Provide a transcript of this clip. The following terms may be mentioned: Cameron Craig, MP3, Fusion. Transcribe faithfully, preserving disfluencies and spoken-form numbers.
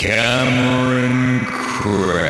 Cameron Craig.